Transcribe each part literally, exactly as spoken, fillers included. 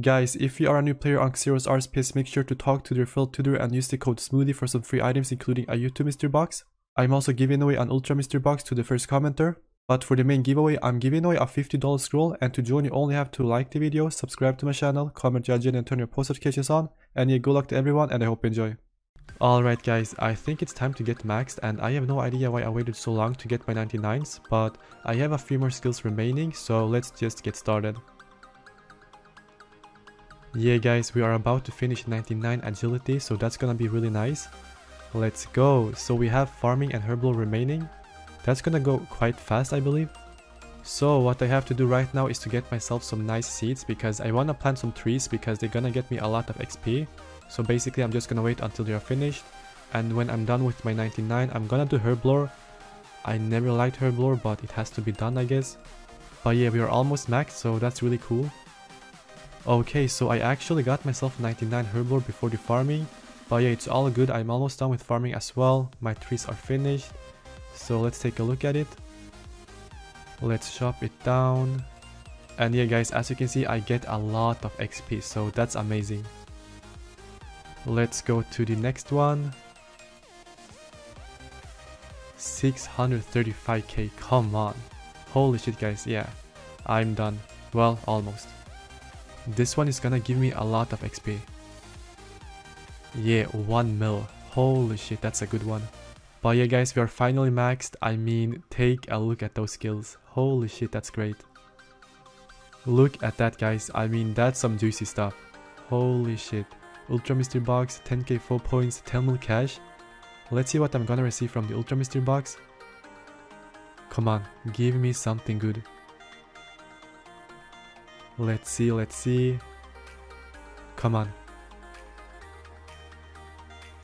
Guys, if you are a new player on Xero's R S P S, make sure to talk to their field tutor and use the code Smoothie for some free items including a YouTube mystery box. I'm also giving away an Ultra mystery box to the first commenter. But for the main giveaway, I'm giving away a fifty dollar scroll, and to join you only have to like the video, subscribe to my channel, comment, judge it, and turn your post notifications on. And yeah, good luck to everyone and I hope you enjoy. Alright guys, I think it's time to get maxed, and I have no idea why I waited so long to get my ninety-nines, but I have a few more skills remaining, so let's just get started. Yeah guys, we are about to finish ninety-nine agility, so that's gonna be really nice. Let's go. So we have farming and herbal remaining. That's gonna go quite fast, I believe. So what I have to do right now is to get myself some nice seeds, because I wanna plant some trees because they're gonna get me a lot of X P. So basically I'm just gonna wait until they are finished, and when I'm done with my ninety-nine, I'm gonna do herblore. I never liked herblore, but it has to be done, I guess. But yeah, we are almost maxed, so that's really cool. Okay, so I actually got myself ninety-nine herblore before the farming, but yeah, it's all good. I'm almost done with farming as well. My trees are finished. So let's take a look at it. Let's chop it down. And yeah guys, as you can see, I get a lot of X P, so that's amazing. Let's go to the next one. six hundred thirty-five K, come on. Holy shit guys, yeah. I'm done. Well, almost. This one is gonna give me a lot of X P. Yeah, one mil. Holy shit, that's a good one. But yeah guys, we are finally maxed. I mean, take a look at those skills. Holy shit, that's great. Look at that guys, I mean, that's some juicy stuff. Holy shit. Ultra mystery box, ten K four points, ten mil cash. Let's see what I'm gonna receive from the ultra mystery box. Come on, give me something good. Let's see, let's see. Come on.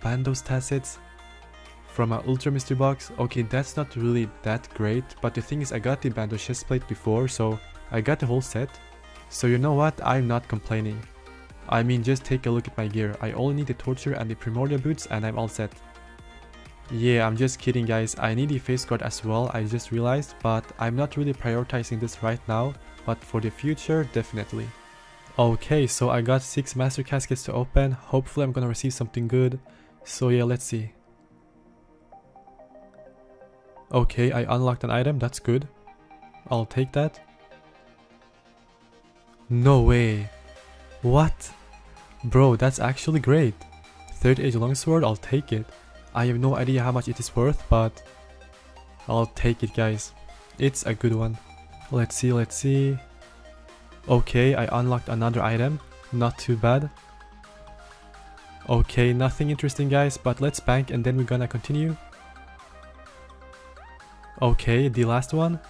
Bandos tacits. From an ultra mystery box. Okay, that's not really that great, but the thing is, I got the Bandos chest plate before, so I got the whole set. So you know what, I'm not complaining. I mean, just take a look at my gear. I only need the torture and the primordial boots and I'm all set. Yeah, I'm just kidding guys, I need the face guard as well, I just realized, but I'm not really prioritizing this right now, but for the future, definitely. Okay, so I got six master caskets to open. Hopefully I'm gonna receive something good. So yeah, let's see. Okay, I unlocked an item, that's good. I'll take that. No way. What? Bro, that's actually great. Third Age Longsword, I'll take it. I have no idea how much it is worth, but I'll take it guys. It's a good one. Let's see, let's see. Okay, I unlocked another item. Not too bad. Okay, nothing interesting guys, but let's bank and then we're gonna continue. Okay, the last one.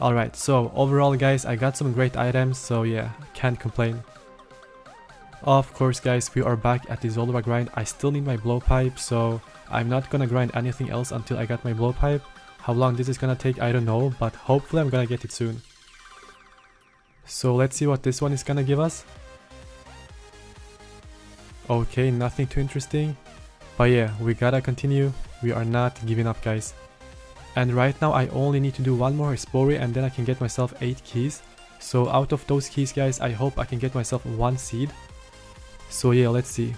Alright, so overall guys, I got some great items, so yeah, can't complain. Of course guys, we are back at the Zulrah grind. I still need my blowpipe, so I'm not gonna grind anything else until I got my blowpipe. How long this is gonna take, I don't know, but hopefully I'm gonna get it soon. So let's see what this one is gonna give us. Okay, nothing too interesting. But yeah, we gotta continue. We are not giving up guys. And right now I only need to do one more Hespori and then I can get myself eight keys. So out of those keys guys, I hope I can get myself one seed. So yeah, let's see.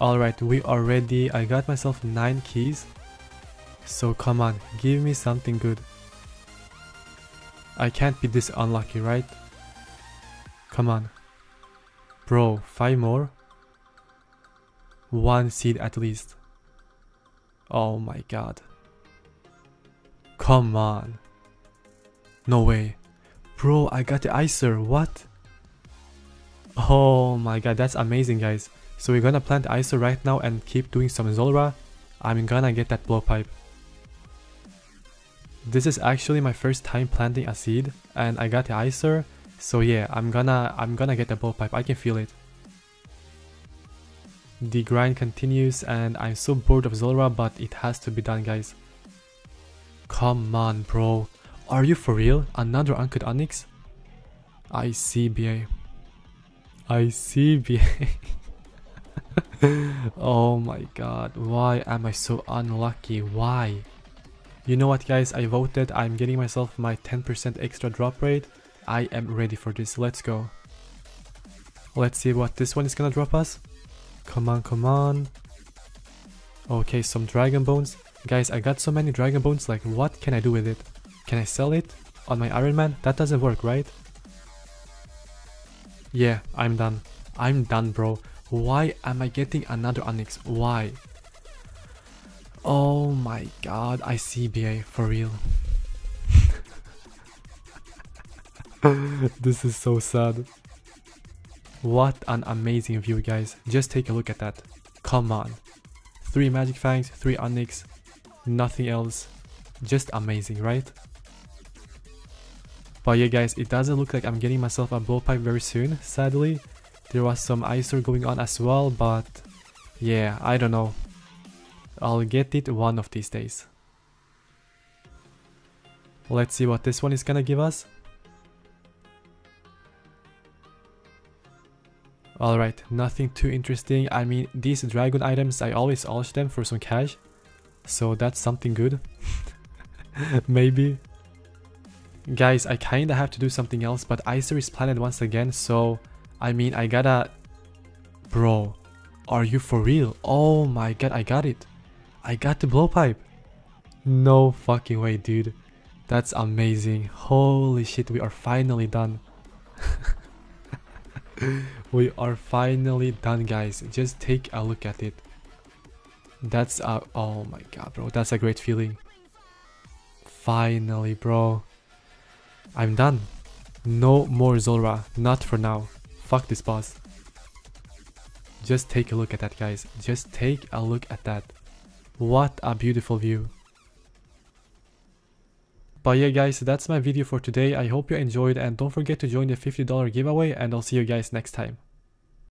Alright, we are ready. I got myself nine keys. So come on, give me something good. I can't be this unlucky, right? Come on. Bro, five more. One seed at least. Oh my god. Come on. No way. Bro, I got the Icer. What? Oh my god, that's amazing guys. So we're gonna plant Icer right now and keep doing some Zulrah. I'm gonna get that blowpipe. This is actually my first time planting a seed and I got the Icer. So yeah, I'm gonna I'm gonna get the blowpipe. I can feel it. The grind continues and I'm so bored of Zulrah, but it has to be done guys. Come on bro, are you for real? Another Uncut Onyx? I C B A. I C B A. Oh my god, why am I so unlucky? Why? You know what guys, I voted. I'm getting myself my ten percent extra drop rate. I am ready for this. Let's go. Let's see what this one is gonna drop us. Come on, come on. Okay, some dragon bones. Guys, I got so many dragon bones, like what can I do with it? Can I sell it on my Iron Man? That doesn't work, right? Yeah, I'm done. I'm done, bro. Why am I getting another Onyx? Why? Oh my god, I see B A, for real. This is so sad. What an amazing view, guys. Just take a look at that. Come on. Three Magic Fangs, three Onyx, nothing else. Just amazing, right? But yeah, guys, it doesn't look like I'm getting myself a Blowpipe very soon, sadly. There was some Icer going on as well, but yeah, I don't know. I'll get it one of these days. Let's see what this one is gonna give us. Alright, nothing too interesting. I mean, these dragon items, I always ulch them for some cash. So that's something good. Maybe. Guys, I kinda have to do something else, but Icer is planted once again, so... I mean, I gotta... Bro, are you for real? Oh my god, I got it. I got the Blowpipe. No fucking way, dude. That's amazing. Holy shit, we are finally done. We are finally done, guys. Just take a look at it. That's a... Oh my god, bro. That's a great feeling. Finally, bro. I'm done. No more Zulrah. Not for now. Fuck this boss. Just take a look at that, guys. Just take a look at that. What a beautiful view. But yeah, guys, that's my video for today. I hope you enjoyed, and don't forget to join the fifty dollar giveaway, and I'll see you guys next time.